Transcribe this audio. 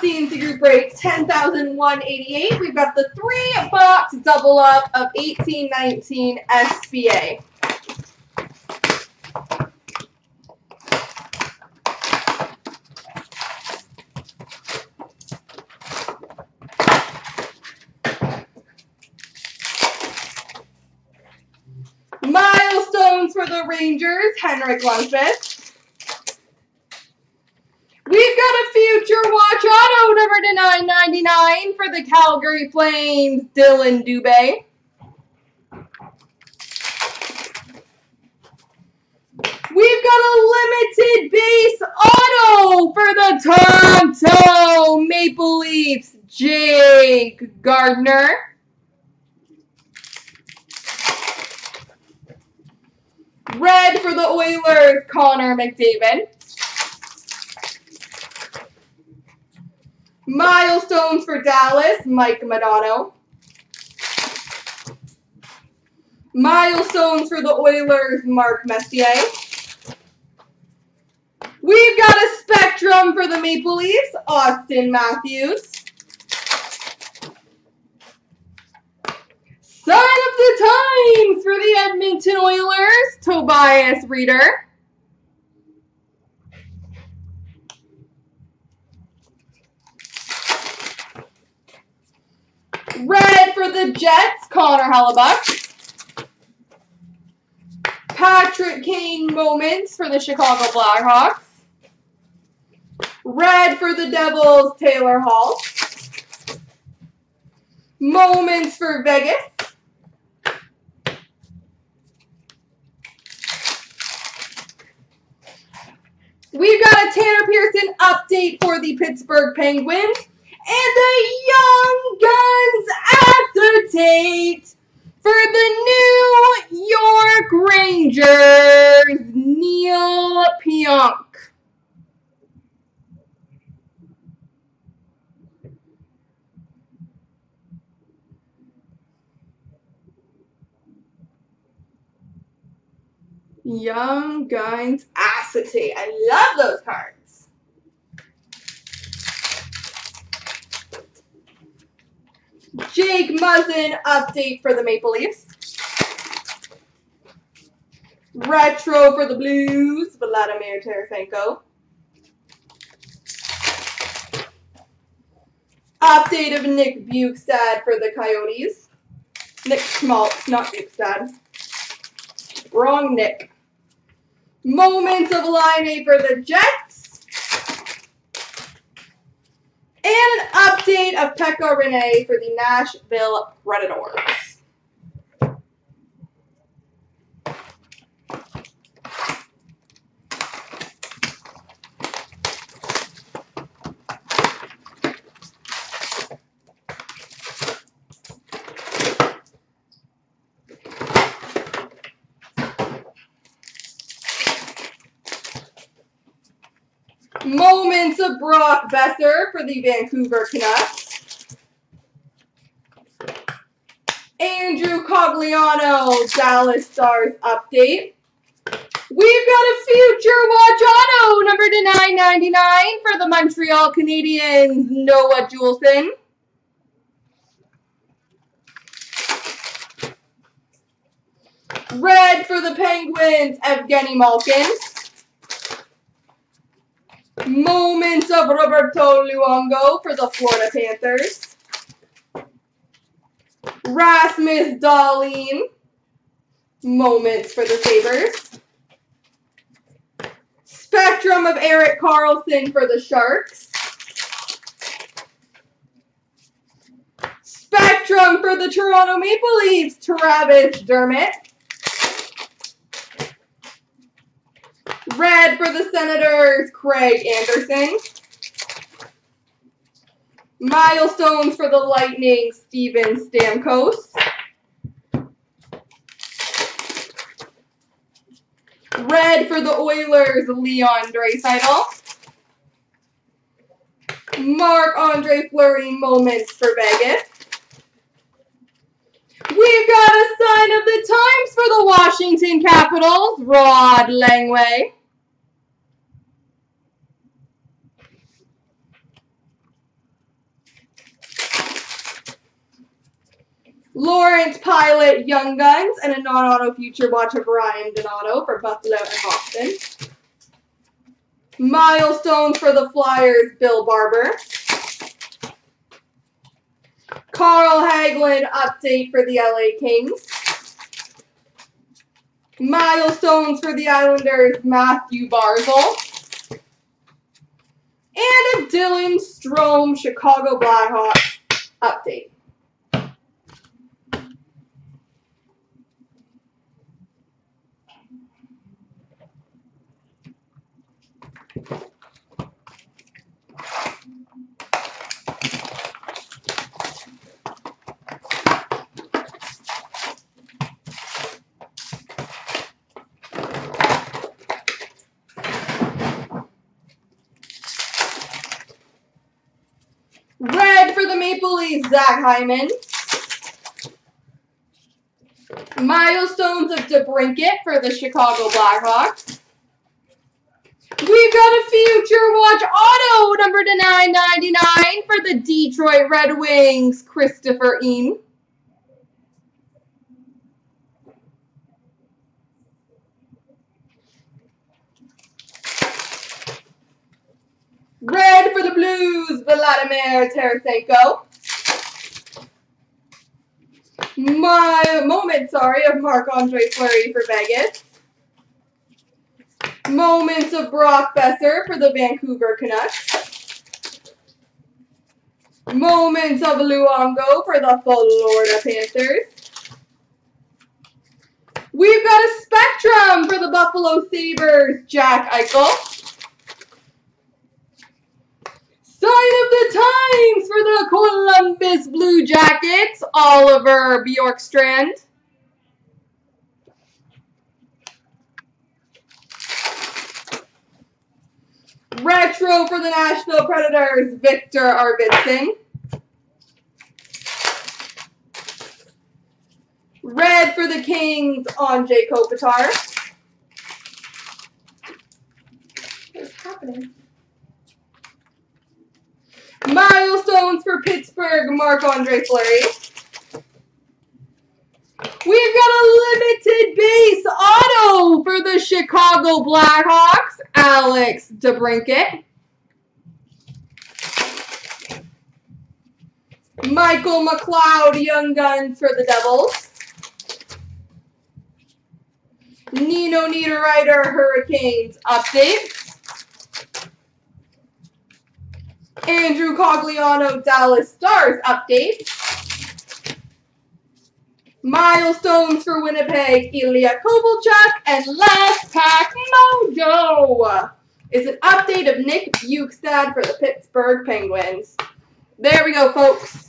seen through breaks 10,188. We've got the 3-box double up of 1819 SBA. Milestones for the Rangers, Henrik Lundqvist. We've got a future watch auto number to 999 for the Calgary Flames, Dylan Dubé. We've got a limited base auto for the Toronto Maple Leafs, Jake Gardner. Red for the Oilers, Connor McDavid. Milestones for Dallas, Mike Modano. Milestones for the Oilers, Marc Messier. We've got a spectrum for the Maple Leafs, Austin Matthews. Sign of the times for the Edmonton Oilers, Tobias Reeder. Red for the Jets, Connor Hellebuyck. Patrick Kane moments for the Chicago Blackhawks. Red for the Devils, Taylor Hall. Moments for Vegas. We've got a Tanner Pearson update for the Pittsburgh Penguins. And the Young Guns acetate for the New York Rangers, Neil Pionk. Young Guns acetate. I love those cards. Jake Muzzin update for the Maple Leafs. Retro for the Blues, Vladimir Tarasenko. Update of Nick Bjugstad for the Coyotes. Nick Schmaltz, not Bjugstad. Wrong Nick. Moments of Line A for the Jets. And an update of Pekka Rinne for the Nashville Predators. Moments of Brock Boeser for the Vancouver Canucks. Andrew Cogliano, Dallas Stars update. We've got a future watch auto number to 999 for the Montreal Canadiens, Noah Juulsen. Red for the Penguins, Evgeny Malkin. Moments of Roberto Luongo for the Florida Panthers. Rasmus Dahlin. Moments for the Sabres. Spectrum of Eric Carlson for the Sharks. Spectrum for the Toronto Maple Leafs, Travis Dermott. Red for the Senators, Craig Anderson. Milestones for the Lightning, Steven Stamkos. Red for the Oilers, Leon Draisaitl. Marc-Andre Fleury, moments for Vegas. We've got a sign of the times for the Washington Capitals, Rod Langway. Lawrence Pilot, Young Guns, and a non-auto future watch of Ryan Donato for Buffalo and Boston. Milestone for the Flyers, Bill Barber. Carl Hagelin, update for the LA Kings. Milestones for the Islanders, Matthew Barzal. And a Dylan Strome, Chicago Blackhawks, update. Maple Leafs, Zach Hyman. Milestones of DeBrincat for the Chicago Blackhawks. We've got a future watch auto number to 999 for the Detroit Red Wings, Christopher Ehm. Red for the Blues, Vladimir Tarasenko. Moments of Marc-Andre Fleury for Vegas. Moments of Brock Boeser for the Vancouver Canucks. Moments of Luongo for the Florida Panthers. We've got a Spectrum for the Buffalo Sabres, Jack Eichel. Sign of the Times for the Columbus Blue Jackets, Oliver Bjorkstrand. Retro for the Nashville Predators, Victor Arvidsson. Red for the Kings, Anze Kopitar. What's happening? Milestones for Pittsburgh, Marc-Andre Fleury. We've got a limited base auto for the Chicago Blackhawks, Alex DeBrincat. Michael McLeod, Young Guns for the Devils. Nino Niederreiter, Hurricanes, update. Andrew Cogliano, Dallas Stars, update. Milestones for Winnipeg, Ilya Kovalchuk, and last pack, Mojo, is an update of Nick Bjugstad for the Pittsburgh Penguins. There we go, folks.